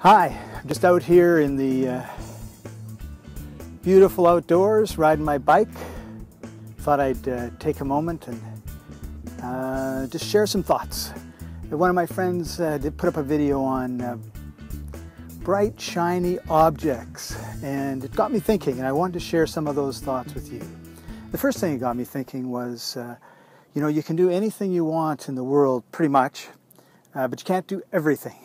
Hi, I'm just out here in the beautiful outdoors riding my bike. Thought I'd take a moment and just share some thoughts. One of my friends did put up a video on bright, shiny objects, and it got me thinking, and I wanted to share some of those thoughts with you. The first thing that got me thinking was, you know, you can do anything you want in the world, pretty much, but you can't do everything,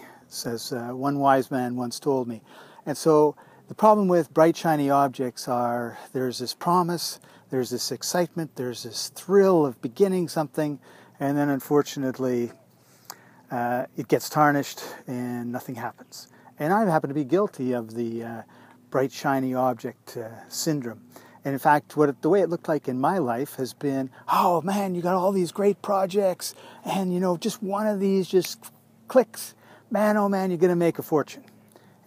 as one wise man once told me. And so the problem with bright, shiny objects are there's this promise, there's this excitement, there's this thrill of beginning something, and then unfortunately it gets tarnished and nothing happens. And I happen to be guilty of the bright, shiny object syndrome. And in fact, the way it looked like in my life has been, oh man, you got all these great projects, and you know, just one of these just clicks. Man, oh man, you're going to make a fortune.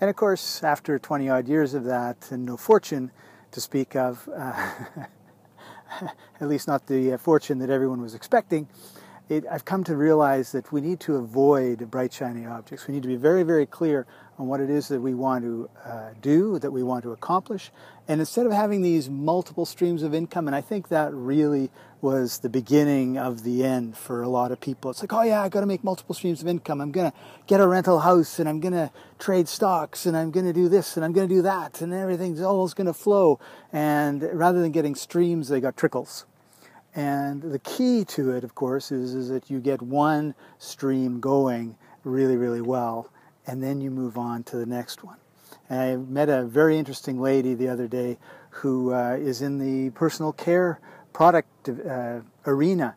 And of course, after 20-odd years of that, and no fortune to speak of, at least not the fortune that everyone was expecting, I've come to realize that we need to avoid bright, shiny objects. We need to be very, very clear on what it is that we want to do, that we want to accomplish. And instead of having these multiple streams of income, and I think that really was the beginning of the end for a lot of people. It's like, oh yeah, I've got to make multiple streams of income. I'm going to get a rental house, and I'm going to trade stocks, and I'm going to do this, and I'm going to do that, and everything's always going to flow. And rather than getting streams, they got trickles. And the key to it, of course, is that you get one stream going really, really well, and then you move on to the next one. And I met a very interesting lady the other day who is in the personal care product arena,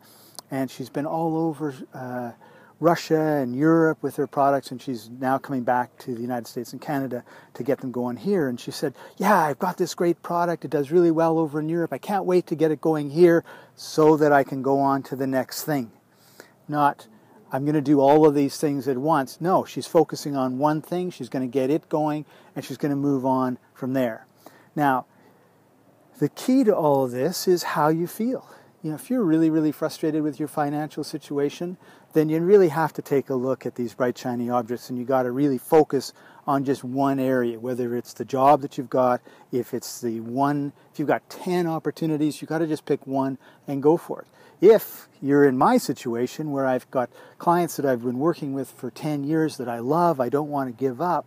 and she's been all over Russia and Europe with her products, and she's now coming back to the United States and Canada to get them going here. And she said, yeah, I've got this great product, it does really well over in Europe, I can't wait to get it going here so that I can go on to the next thing. Not, I'm going to do all of these things at once. No, she's focusing on one thing, she's going to get it going, and she's going to move on from there. Now, the key to all of this is how you feel. You know, if you're really, really frustrated with your financial situation, then you really have to take a look at these bright, shiny objects, and you got to really focus on just one area, whether it's the job that you've got, if it's the one, if you've got 10 opportunities, you got to just pick one and go for it. If you're in my situation where I've got clients that I've been working with for 10 years that I love, I don't want to give up,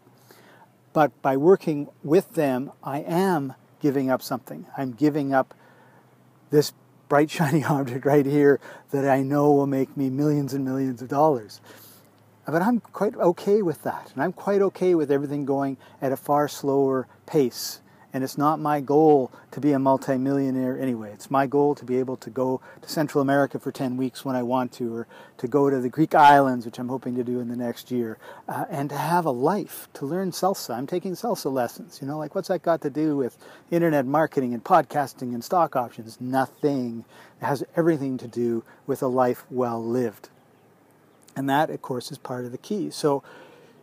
but by working with them, I am giving up something. I'm giving up this bright, shiny object right here that I know will make me millions and millions of dollars. But I'm quite okay with that, and I'm quite okay with everything going at a far slower pace. And it's not my goal to be a multimillionaire anyway. It's my goal to be able to go to Central America for 10 weeks when I want to, or to go to the Greek islands, which I'm hoping to do in the next year, and to have a life, to learn salsa. I'm taking salsa lessons. You know, like, what's that got to do with internet marketing and podcasting and stock options? Nothing. It has everything to do with a life well lived. And that, of course, is part of the key. So,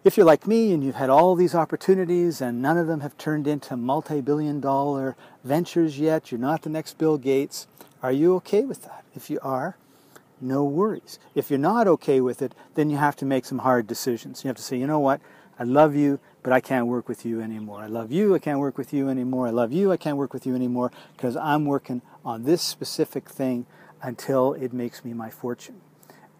if you're like me and you've had all these opportunities and none of them have turned into multi-billion-dollar ventures yet, you're not the next Bill Gates, are you okay with that? If you are, no worries. If you're not okay with it, then you have to make some hard decisions. You have to say, you know what, I love you, but I can't work with you anymore. I love you, I can't work with you anymore. I love you, I can't work with you anymore, because I'm working on this specific thing until it makes me my fortune.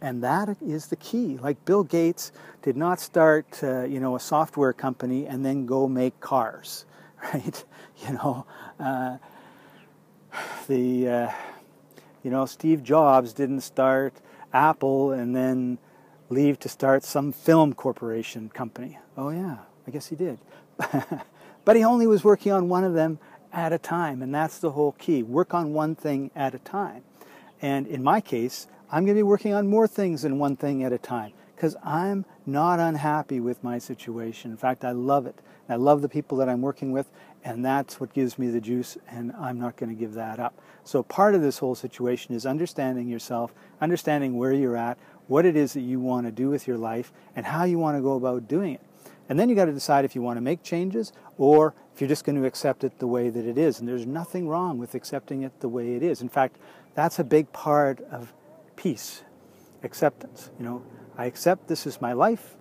And that is the key. Like, Bill Gates did not start, you know, a software company and then go make cars, right? You know, you know, Steve Jobs didn't start Apple and then leave to start some film corporation company. Oh yeah, I guess he did. But he only was working on one of them at a time, and that's the whole key. Work on one thing at a time. And in my case, I'm going to be working on more things than one thing at a time, because I'm not unhappy with my situation. In fact, I love it. I love the people that I'm working with, and that's what gives me the juice, and I'm not going to give that up. So part of this whole situation is understanding yourself, understanding where you're at, what it is that you want to do with your life, and how you want to go about doing it. And then you got to decide if you want to make changes or if you're just going to accept it the way that it is. And there's nothing wrong with accepting it the way it is. In fact, that's a big part of peace, acceptance. You know, I accept this is my life,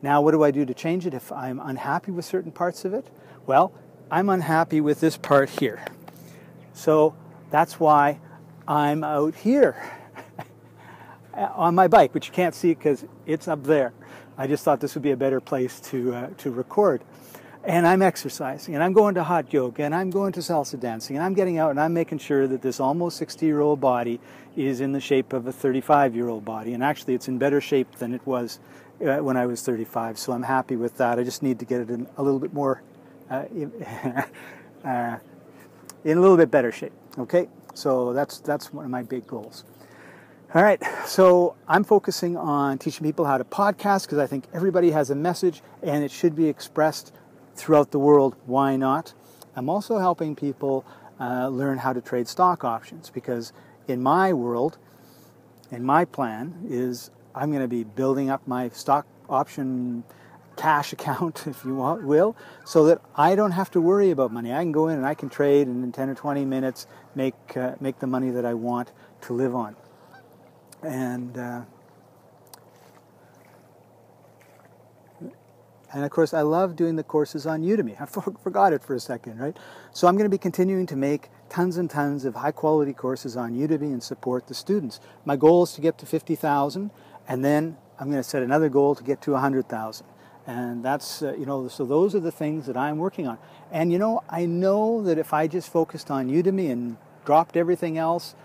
Now, what do I do to change it if I'm unhappy with certain parts of it? Well, I'm unhappy with this part here. So that's why I'm out here on my bike, which you can't see because it's up there. I just thought this would be a better place to record. And I'm exercising, and I'm going to hot yoga, and I'm going to salsa dancing, and I'm getting out, and I'm making sure that this almost 60-year-old body is in the shape of a 35-year-old body. And actually, it's in better shape than it was when I was 35, so I'm happy with that. I just need to get it in a little bit more, in a little bit better shape. Okay, so that's one of my big goals. All right, so I'm focusing on teaching people how to podcast because I think everybody has a message and it should be expressed throughout the world. Why not? I'm also helping people learn how to trade stock options because in my world, in my plan is I'm going to be building up my stock option cash account, if you will, so that I don't have to worry about money. I can go in and I can trade and in 10 or 20 minutes make the money that I want to live on. And of course, I love doing the courses on Udemy. I forgot it for a second, right? So I'm going to be continuing to make tons and tons of high-quality courses on Udemy and support the students. My goal is to get to 50,000, and then I'm going to set another goal to get to 100,000. And that's, so those are the things that I'm working on. And, I know that if I just focused on Udemy and dropped everything else,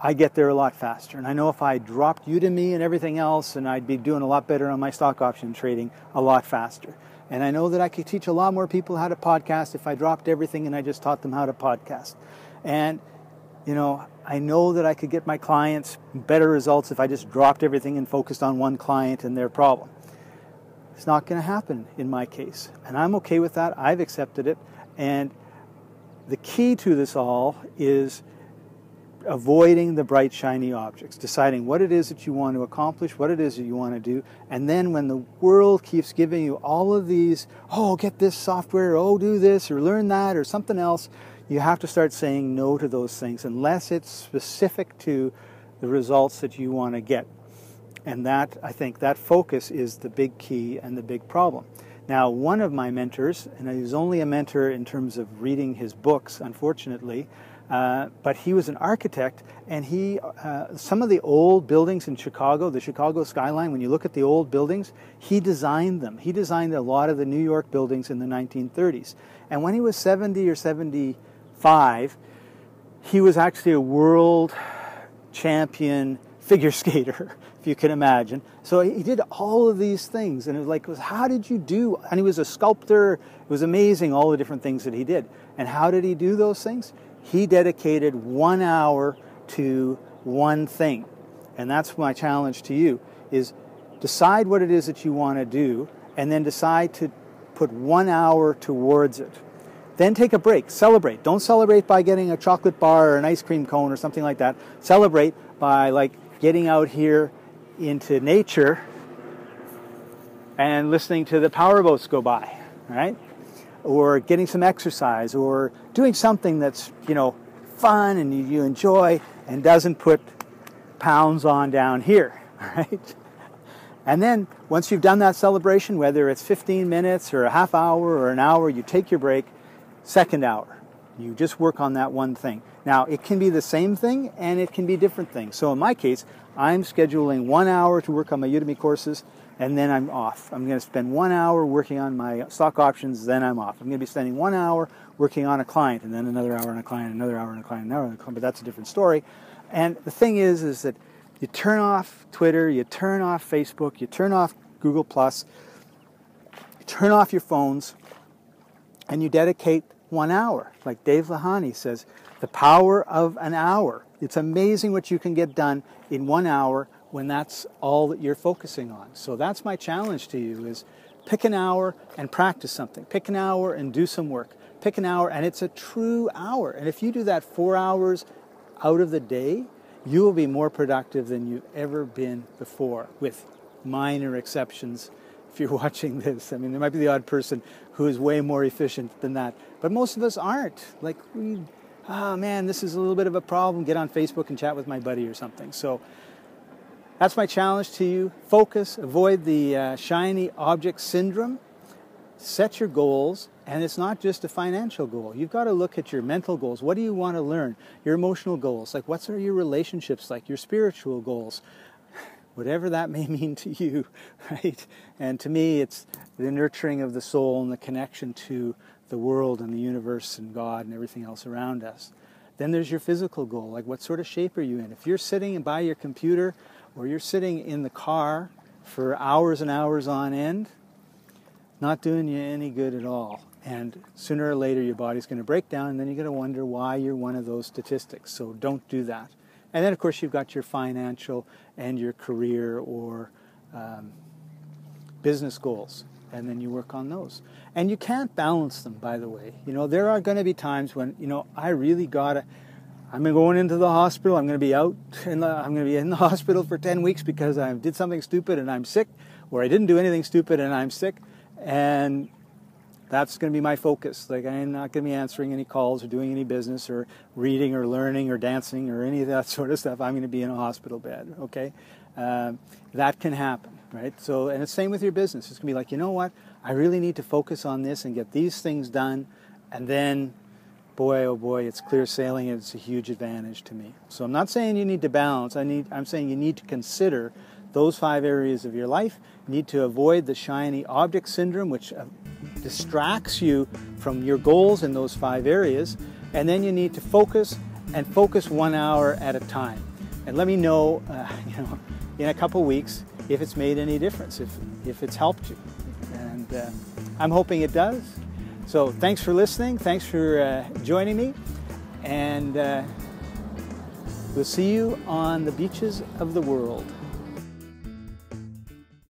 I get there a lot faster. And I know if I dropped Udemy and everything else, and I'd be doing a lot better on my stock option trading a lot faster. And I know that I could teach a lot more people how to podcast if I dropped everything and I just taught them how to podcast. And, I know that I could get my clients better results if I just dropped everything and focused on one client and their problem. It's not going to happen in my case. And I'm okay with that. I've accepted it. And the key to this all is avoiding the bright, shiny objects, deciding what it is that you want to accomplish, what it is that you want to do, and then when the world keeps giving you all of these, oh, get this software, oh, do this, or learn that, or something else, you have to start saying no to those things, unless it's specific to the results that you want to get. And that, I think, that focus is the big key and the big problem. Now, one of my mentors, and he was only a mentor in terms of reading his books, unfortunately, but he was an architect, and some of the old buildings in Chicago, the Chicago skyline, when you look at the old buildings, he designed them. He designed a lot of the New York buildings in the 1930s. And when he was 70 or 75, he was actually a world champion figure skater, if you can imagine. So he did all of these things, and it was like, how did you do? And he was a sculptor. It was amazing, all the different things that he did. And how did he do those things? He dedicated 1 hour to one thing. And that's my challenge to you, is decide what it is that you want to do, and then decide to put 1 hour towards it. Then take a break. Celebrate. Don't celebrate by getting a chocolate bar or an ice cream cone or something like that. Celebrate by, getting out here into nature and listening to the powerboats go by, right? Or getting some exercise, or doing something that's, fun and you enjoy and doesn't put pounds on down here, right? And then once you've done that celebration, whether it's 15 minutes or a half hour or an hour, you take your break, second hour. You just work on that one thing. Now, it can be the same thing and it can be different things. So in my case, I'm scheduling 1 hour to work on my Udemy courses, and then I'm off. I'm going to spend 1 hour working on my stock options, then I'm off. I'm going to be spending 1 hour working on a client, and then another hour on a client, another hour on a client, another hour on a client, but that's a different story. And the thing is that you turn off Twitter, you turn off Facebook, you turn off Google+, you turn off your phones, and you dedicate 1 hour. Like Dave Lahani says, the power of an hour. It's amazing what you can get done in 1 hour when that's all that you're focusing on. So that's my challenge to you, is pick an hour and practice something. Pick an hour and do some work. Pick an hour, and it's a true hour. And if you do that 4 hours out of the day, you will be more productive than you've ever been before, with minor exceptions if you're watching this. I mean, there might be the odd person who is way more efficient than that. But most of us aren't. Oh man, this is a little bit of a problem. Get on Facebook and chat with my buddy or something. So That's my challenge to you. Focus, avoid the shiny object syndrome. Set your goals, and it's not just a financial goal. You've got to look at your mental goals. What do you want to learn? Your emotional goals, like what are your relationships like, your spiritual goals, whatever that may mean to you, right? And to me, it's the nurturing of the soul and the connection to the world and the universe and God and everything else around us. Then there's your physical goal, like what sort of shape are you in? If you're sitting by your computer or you're sitting in the car for hours and hours on end, not doing you any good at all. And sooner or later your body's going to break down, and then you're going to wonder why you're one of those statistics. So don't do that. And then of course you've got your financial and your career or business goals, and then you work on those. And you can't balance them, by the way. You know, there are going to be times when, you know, I really got to, I'm going into the hospital, I'm going to be out, and I'm going to be in the hospital for 10 weeks because I did something stupid and I'm sick, or I didn't do anything stupid and I'm sick. And that's going to be my focus. Like, I'm not going to be answering any calls or doing any business or reading or learning or dancing or any of that sort of stuff. I'm going to be in a hospital bed, okay? That can happen, right? So, and it's same with your business. It's going to be like, you know what? I really need to focus on this and get these things done. And then, boy, oh boy, it's clear sailing, and it's a huge advantage to me. So I'm not saying you need to balance. I'm saying you need to consider those 5 areas of your life. You need to avoid the shiny object syndrome, which distracts you from your goals in those 5 areas. And then you need to focus, and focus 1 hour at a time. And let me know, in a couple weeks if it's made any difference, if it's helped you. And I'm hoping it does. So thanks for listening. Thanks for joining me. And we'll see you on the beaches of the world.